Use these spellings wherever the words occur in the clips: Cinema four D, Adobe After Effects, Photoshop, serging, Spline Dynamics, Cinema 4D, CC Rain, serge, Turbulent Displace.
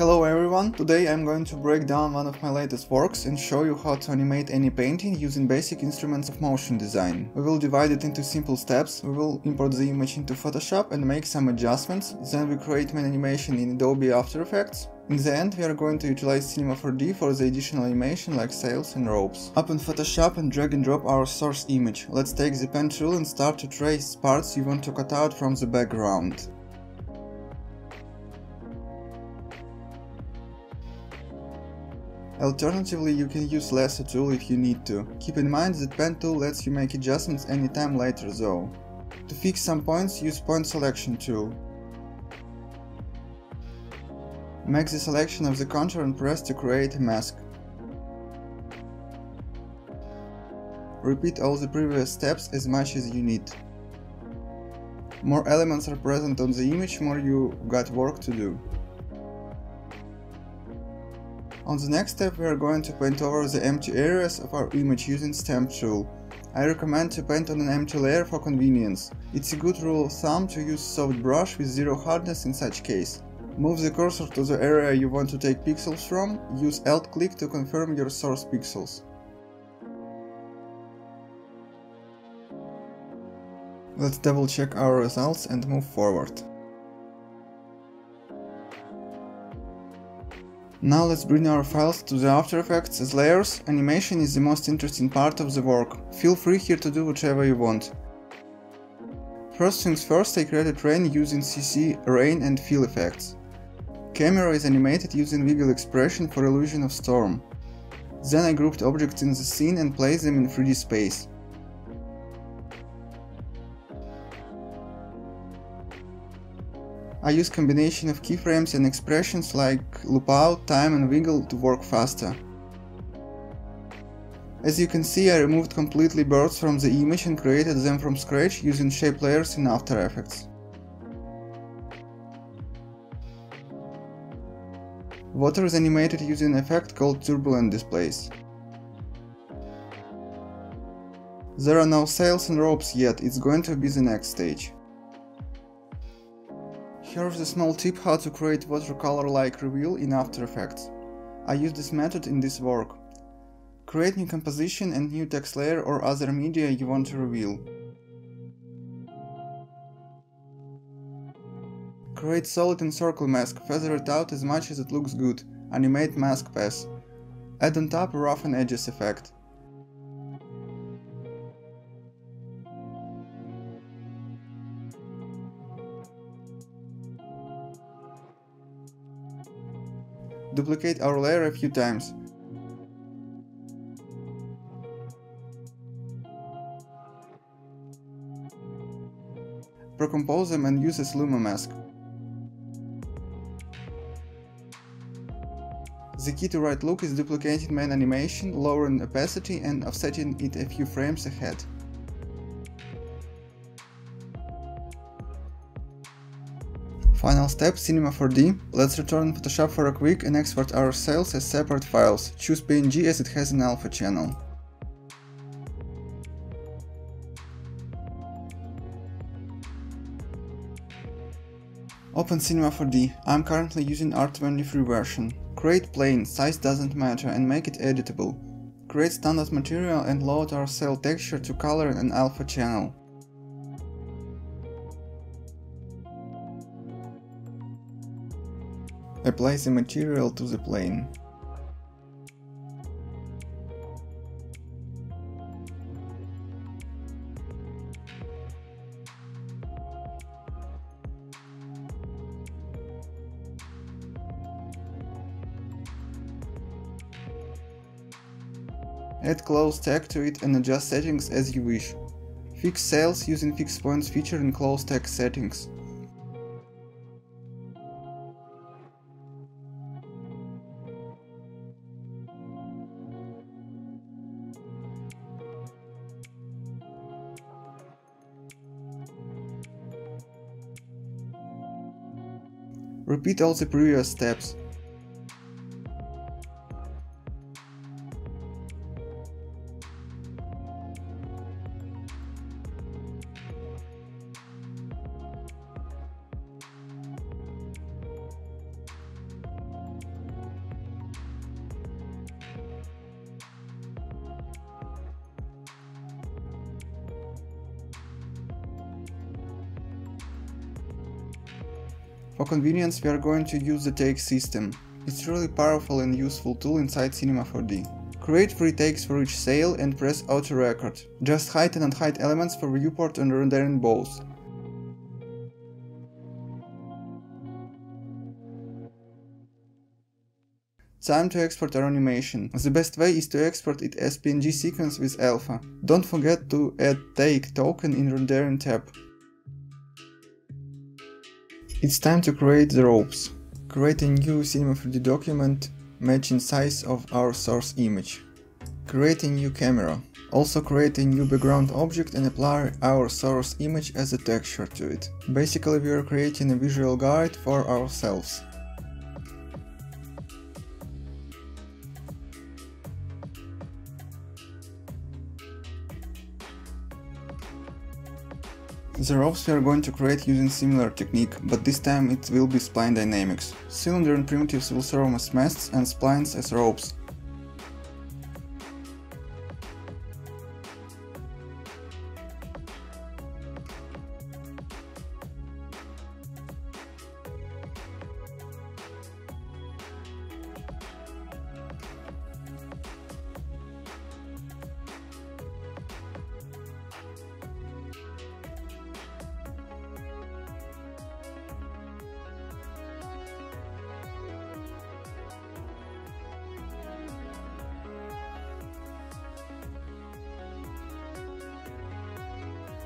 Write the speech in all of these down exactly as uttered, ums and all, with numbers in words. Hello everyone, today I'm going to break down one of my latest works and show you how to animate any painting using basic instruments of motion design. We will divide it into simple steps, we will import the image into Photoshop and make some adjustments, then we create an animation in Adobe After Effects. In the end, we are going to utilize Cinema four D for the additional animation like sails and ropes. Open Photoshop and drag and drop our source image. Let's take the pen tool and start to trace parts you want to cut out from the background. Alternatively, you can use lasso tool if you need to. Keep in mind that pen tool lets you make adjustments anytime later though. To fix some points, use point selection tool. Make the selection of the contour and press to create a mask. Repeat all the previous steps as much as you need. More elements are present on the image, more you got work to do. On the next step, we are going to paint over the empty areas of our image using stamp tool. I recommend to paint on an empty layer for convenience. It's a good rule of thumb to use soft brush with zero hardness in such case. Move the cursor to the area you want to take pixels from, use Alt-click to confirm your source pixels. Let's double check our results and move forward. Now let's bring our files to the After Effects as layers. Animation is the most interesting part of the work. Feel free here to do whatever you want. First things first, I created rain using C C, Rain and Fill effects. Camera is animated using wiggle expression for illusion of storm. Then I grouped objects in the scene and placed them in three D space. I use combination of keyframes and expressions like loop out, time and wiggle to work faster. As you can see, I removed completely birds from the image and created them from scratch using shape layers in After Effects. Water is animated using an effect called Turbulent Displace. There are no sails and ropes yet, it's going to be the next stage. Here's a small tip how to create watercolor-like reveal in After Effects. I use this method in this work. Create new composition and new text layer or other media you want to reveal. Create solid and circle mask, feather it out as much as it looks good, animate mask pass. Add on top a rough and edges effect. Duplicate our layer a few times. Precompose them and use a luma mask. The key to right look is duplicating main animation, lowering opacity and offsetting it a few frames ahead. Final step, Cinema four D. Let's return Photoshop for a quick and export our sails as separate files. Choose P N G as it has an alpha channel. Open Cinema four D. I'm currently using R twenty-three version. Create plane, size doesn't matter, and make it editable. Create standard material and load our sail texture to color an alpha channel. Apply the material to the plane. Add close tag to it and adjust settings as you wish. Fix sails using fix points feature in close tag settings. Repeat all the previous steps. For convenience, we are going to use the take system. It's really powerful and useful tool inside Cinema four D. Create three takes for each sale and press Auto Record. Just hide and unhide elements for viewport and rendering both. Time to export our animation. The best way is to export it as P N G sequence with alpha. Don't forget to add take token in rendering tab. It's time to create the ropes. Create a new Cinema four D document matching size of our source image. Create a new camera. Also create a new background object and apply our source image as a texture to it. Basically, we are creating a visual guide for ourselves. The ropes we are going to create using similar technique, but this time it will be Spline Dynamics. Cylinder and primitives will serve as masts and splines as ropes.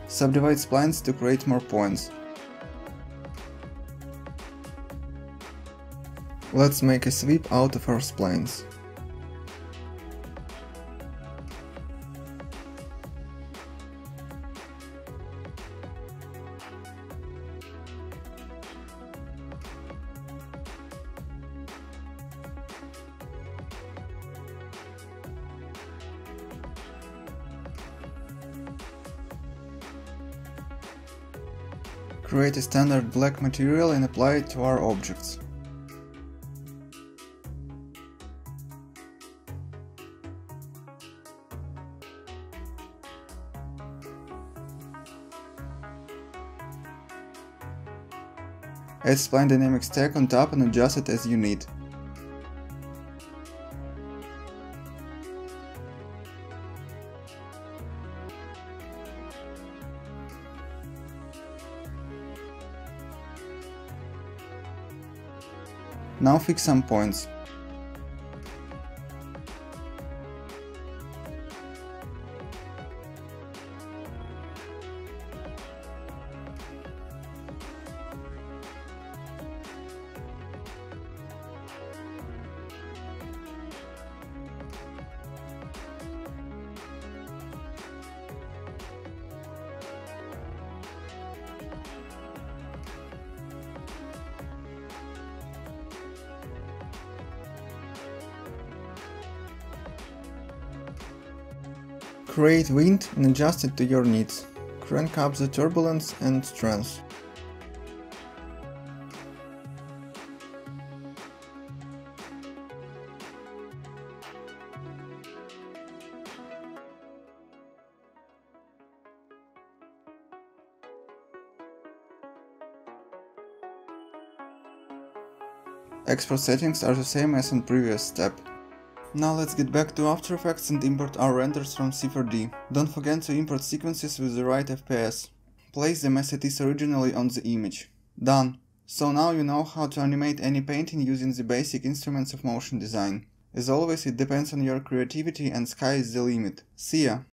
Subdivide splines to create more points. Let's make a sweep out of our splines. Create a standard black material and apply it to our objects. Add Spline Dynamics tag on top and adjust it as you need. Now fix some points. Create wind and adjust it to your needs. Crank up the turbulence and strength. Export settings are the same as on previous step. Now let's get back to After Effects and import our renders from C four D. Don't forget to import sequences with the right F P S. Place them as it is originally on the image. Done! So now you know how to animate any painting using the basic instruments of motion design. As always, it depends on your creativity and sky is the limit. See ya!